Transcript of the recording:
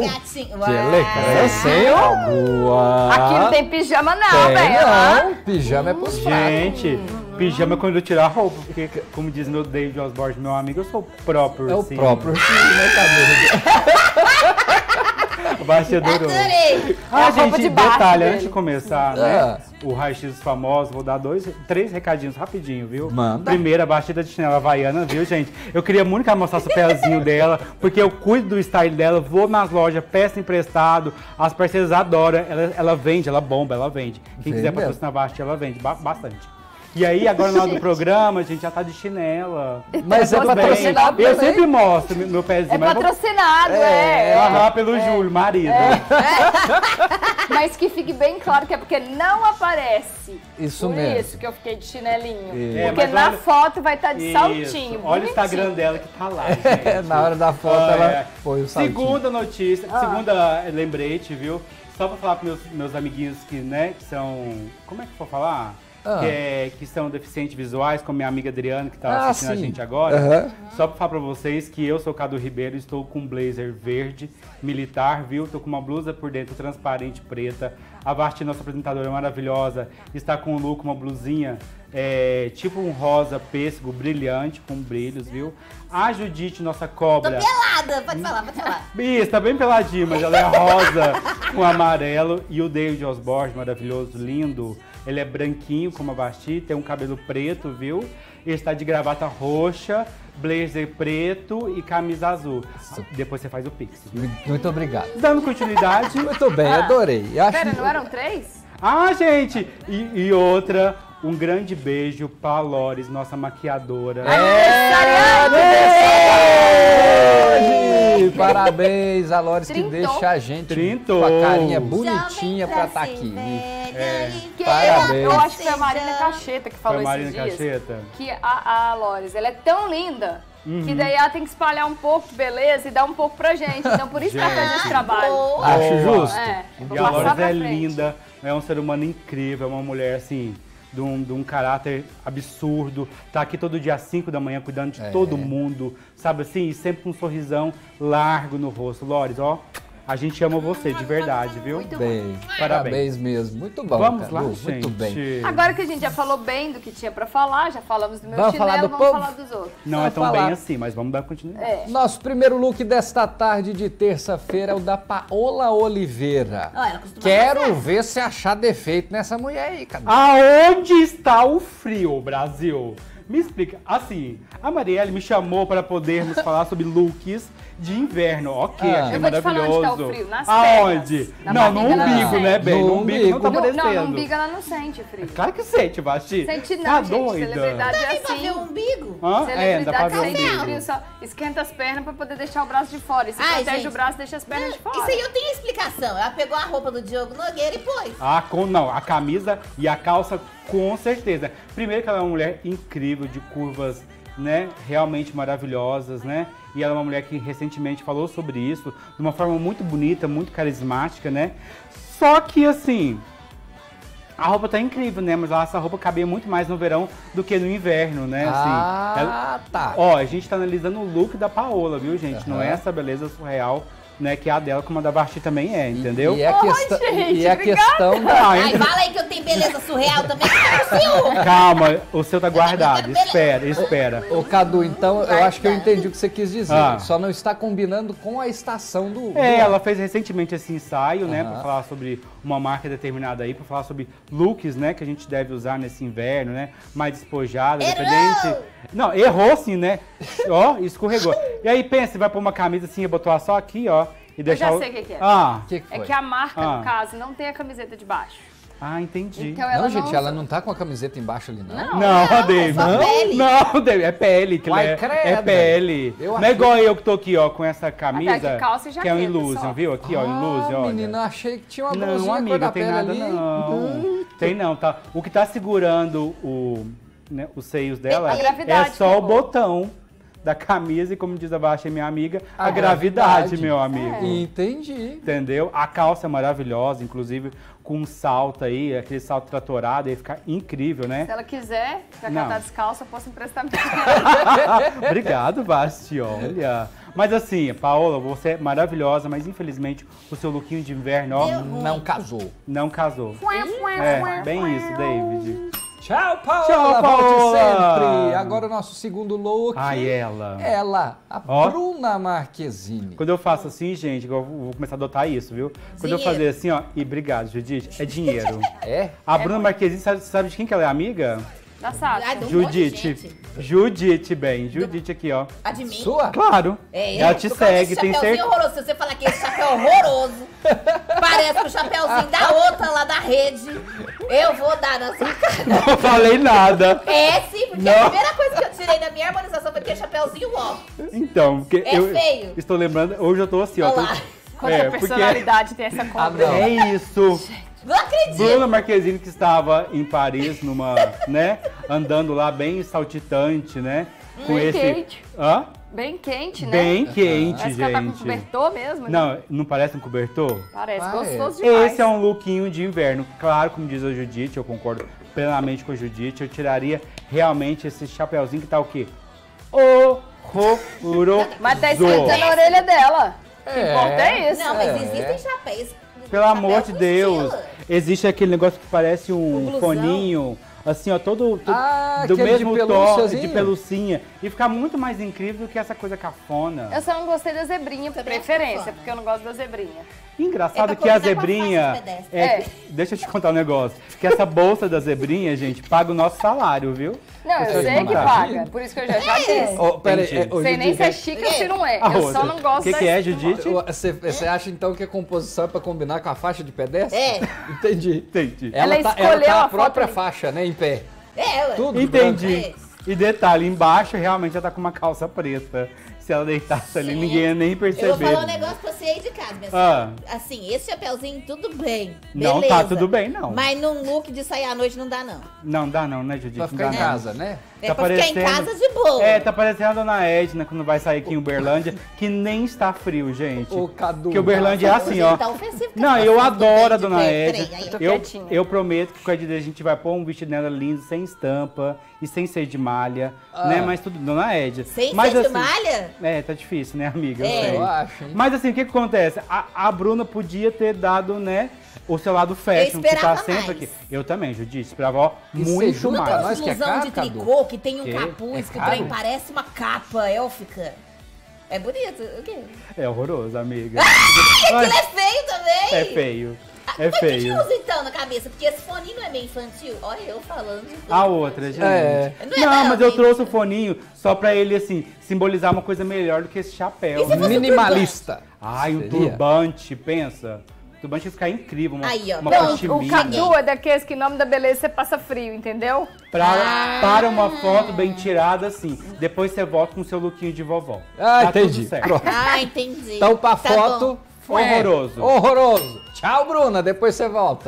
Meu gatinho. Que legal. Sem alguma. Aqui não tem pijama, não, velho. Não, pijama é pros fracos. Gente, pijama é quando eu tirar a roupa. Porque, como diz meu David Osborne, meu amigo, eu sou o próprio. É o próprio. Bastidorou. Adorei. Ah, gente, detalhe, antes de começar, né? O raio-x famoso, vou dar três recadinhos rapidinho, viu? Manda. Primeiro, a batida de chinela havaiana, viu, gente? Eu queria muito que ela mostrasse o pezinho dela, porque eu cuido do style dela, vou nas lojas, peço emprestado, as parceiras adoram, ela vende, ela bomba, ela vende. Quem quiser patrocinar a Vasti, ela vende bastante. E aí, agora na hora do programa, a gente já tá de chinela. Mas é patrocinado. Eu sempre mostro meu pezinho. É patrocinado, Aham, pelo Júlio, marido. Mas que fique bem claro que é porque não aparece. Isso mesmo. Por isso que eu fiquei de chinelinho. Porque na foto vai estar de saltinho. Olha o Instagram dela que tá lá, gente. Na hora da foto ela foi o saltinho. Segunda notícia, segunda lembrete, viu? Só pra falar pros meus amiguinhos que, né, que são... Como é que eu vou falar? Que são deficientes visuais, como minha amiga Adriana, que tá assistindo a gente agora. Só pra falar pra vocês que eu sou o Cadu Ribeiro, estou com um blazer verde, militar, viu? Tô com uma blusa por dentro transparente, preta. A Vasti, nossa apresentadora maravilhosa, está com um look, uma blusinha, tipo um rosa pêssego, brilhante, com brilhos, viu? A Judite, nossa cobra... Tô pelada, pode falar. Isso, tá bem peladinha, mas ela é rosa com amarelo. E o David Osborne, maravilhoso, lindo. Ele é branquinho, como a Vasti, tem um cabelo preto, viu? Ele está de gravata roxa, blazer preto e camisa azul. Depois você faz o pix. Muito obrigado. Dando continuidade. Muito bem, adorei. Pera, não eram três? Ah, gente! E outra, um grande beijo pra Lores, nossa maquiadora. Parabéns a Lores, que deixa a gente com a carinha bonitinha pra estar aqui. Parabéns. Eu acho que foi a Marina Cacheta que falou esses dias que a Lores, ela é tão linda que daí ela tem que espalhar um pouco de beleza e dar um pouco pra gente. Então por isso que ela faz esse trabalho. Acho justo. E a Lores é linda, é um ser humano incrível, é uma mulher assim... De um caráter absurdo, tá aqui todo dia às 5 da manhã cuidando de todo mundo, sabe assim? E sempre com um sorrisão largo no rosto. Lores, ó, a gente ama você, de verdade, viu? Muito bem. Parabéns mesmo. Muito bom, vamos lá, gente. Muito bem. Agora que a gente já falou bem do que tinha pra falar, já falamos do meu chinelo, vamos falar dos outros. Não é tão bem assim, mas vamos dar continuidade. Nosso primeiro look desta tarde de terça-feira é o da Paola Oliveira. Quero ver se achar defeito nessa mulher aí, cara. Aonde está o frio, Brasil? Me explica. Assim, a Marielle me chamou para podermos falar sobre looks de inverno. Ok, achei maravilhoso. Te falar onde tá o frio, nas aonde? Não, no umbigo, né, bem? No umbigo não tá aparecendo. Não, no umbigo ela não sente frio. Claro que sente, Vasti. Sente não, tá gente. Doida. Celebridade é assim. Ver o umbigo? Celebridade sente frio, só esquenta as pernas para poder deixar o braço de fora. E se protege o braço, deixa as pernas de fora. Isso aí eu tenho explicação. Ela pegou a roupa do Diogo Nogueira e pôs. Não, a camisa e a calça... Com certeza. Primeiro que ela é uma mulher incrível, de curvas, né, realmente maravilhosas, né? E ela é uma mulher que recentemente falou sobre isso, de uma forma muito bonita, muito carismática, né? Só que, assim, a roupa tá incrível, né? Mas essa roupa cabia muito mais no verão do que no inverno, né? Assim, ó, a gente tá analisando o look da Paola, viu, gente? Não é essa beleza surreal... Né, que é a dela, como a da Vasti também é, entendeu? E a questão da... Ai, fala aí que eu tenho beleza surreal também, o seu! Calma, o seu tá guardado, espera. Ô Cadu, então, eu acho que eu entendi o que você quis dizer, só não está combinando com a estação do... Ela fez recentemente esse ensaio, né, pra falar sobre uma marca determinada aí, pra falar sobre looks, né, que a gente deve usar nesse inverno, né, mais despojada, dependente... Não, errou sim, né? Ó, escorregou. E aí, pensa, vai pôr uma camisa assim, e botou só aqui, ó. E deixar... Eu já sei o que é. É que a marca, no caso, não tem a camiseta de baixo. Entendi. Então, ela não, gente, ela não tá com a camiseta embaixo ali, não. Não, David. Não, David, é pele. É pele. Não é igual eu que tô aqui, ó, com essa camisa, calça e jaqueta, que é um ilusão, viu? Aqui, ó, ilusão, olha. Menina, achei que tinha uma blusinha. Não, amiga, não tem nada, não. Tem não, tá? O que tá segurando o... Né, os seios dela é só o botão da camisa e, como diz a Vasti, minha amiga, a gravidade, meu amigo. Entendi. Entendeu? A calça é maravilhosa, inclusive, com um salto aí, aquele salto tratorado, ia ficar incrível, né? Se ela quiser, já que ela tá descalça, eu posso emprestar minha. Obrigado, Vasti, olha. Mas assim, Paola, você é maravilhosa, mas infelizmente o seu lookinho de inverno, ó... Não casou. Não casou. É, bem isso, David. Tchau, Paola! Tchau, Paola! Sempre! Agora o nosso segundo look. Ai, ela. Ela, a Bruna Marquezine. Quando eu faço assim, gente, eu vou começar a adotar isso, viu? Quando eu fazer assim, ó, e obrigado, Judite, é dinheiro. É? A Bruna Marquezine, sabe de quem que ela é amiga? Da Sá. Judite. Judite, bem. Judite aqui, ó. A de mim? Sua? Claro. É, ela te segue, tem certeza. Horroroso. Se você falar que esse chapéu horroroso parece o chapéuzinho da outra lá da rede, eu vou dar na sua cara. Não falei nada. É, sim, porque a primeira coisa que eu tirei da minha harmonização foi que é chapéuzinho ó. Então, porque eu feio. Estou lembrando, hoje eu tô assim, ó. Quanta personalidade tem essa conta. É isso. Não acredito! Bruna Marquezine, que estava em Paris, numa, né? Andando lá bem saltitante, né? Com bem esse... quente. Hã? Bem quente, né? Bem quente, gente. Parece que ela tá com um cobertor mesmo, né? Não, não parece um cobertor? Parece, gostoso demais. Esse é um lookinho de inverno. Claro, como diz a Judite, eu concordo plenamente com a Judite. Eu tiraria realmente esse chapéuzinho que tá o quê? Horroroso! Mas tá esquentando a orelha dela. O que importa é isso. Não, mas existem chapéus. Pelo amor de Deus, existe aquele negócio que parece um foninho, assim, ó, todo do mesmo tom, de pelucinha. E fica muito mais incrível do que essa coisa cafona. Eu só não gostei da zebrinha, por preferência, porque eu não gosto da zebrinha. Engraçado que a zebrinha... Deixa eu te contar um negócio. Que essa bolsa da zebrinha, gente, paga o nosso salário, viu? Não, eu sei que paga. Por isso que eu já disse. Oh, pera aí, sei nem se é chique ou se não é. Eu só não gosto. O que é, Judite? Você acha, então, que a composição é pra combinar com a faixa de pedestre? É. Entendi. Entendi. Ela escolheu a própria faixa, né, em pé. Tudo. Entendi. E detalhe, embaixo realmente ela tá com uma calça preta. Se ela deitasse ali, ninguém ia nem perceber. Eu vou falar um negócio pra você aí de casa, minha senhora. Assim, esse chapéuzinho, tudo bem, beleza. Não tá tudo bem, não. Mas num look de sair à noite não dá, não. Não dá não, né, Judite? Pra ficar em casa, né? É pra ficar em casa de boa. É, tá parecendo a dona Edna, quando vai sair aqui em Uberlândia, que nem está frio, gente. Ô, Cadu. Porque Uberlândia é assim, ó. Não, eu adoro a dona Edna. Eu prometo que qualquer dia a gente vai pôr um vestido nela lindo, sem estampa e sem ser de malha, né? Mas tudo, dona Edna. Sem ser de malha? É, tá difícil, né, amiga? É. Eu acho. Mas assim, o que acontece? A Bruna podia ter dado, né, o seu lado fashion, que tá sempre aqui. Eu também, Judite, esperava, ó, muito mais. Uma confusão de tricô, que tem um capuz, que o trem parece uma capa élfica. É bonito, o quê? É horroroso, amiga. Ah, aquilo é feio também! É feio. É feio. Mas que usa então na cabeça? Porque esse foninho não é meio infantil? Olha eu falando. A outra, gente. É. Não, mas eu trouxe o foninho só pra ele, assim, simbolizar uma coisa melhor do que esse chapéu. Minimalista. Ai, um turbante, pensa. O turbante ia ficar incrível, uma caixinha. O Cadu é daqueles que em nome da beleza você passa frio, entendeu? Para uma foto bem tirada, assim. Depois você volta com o seu lookinho de vovó. Ah, tá, entendi. Tudo certo. Ah, entendi. Então pra foto... Horroroso. Horroroso. Tchau, Bruna. Depois você volta.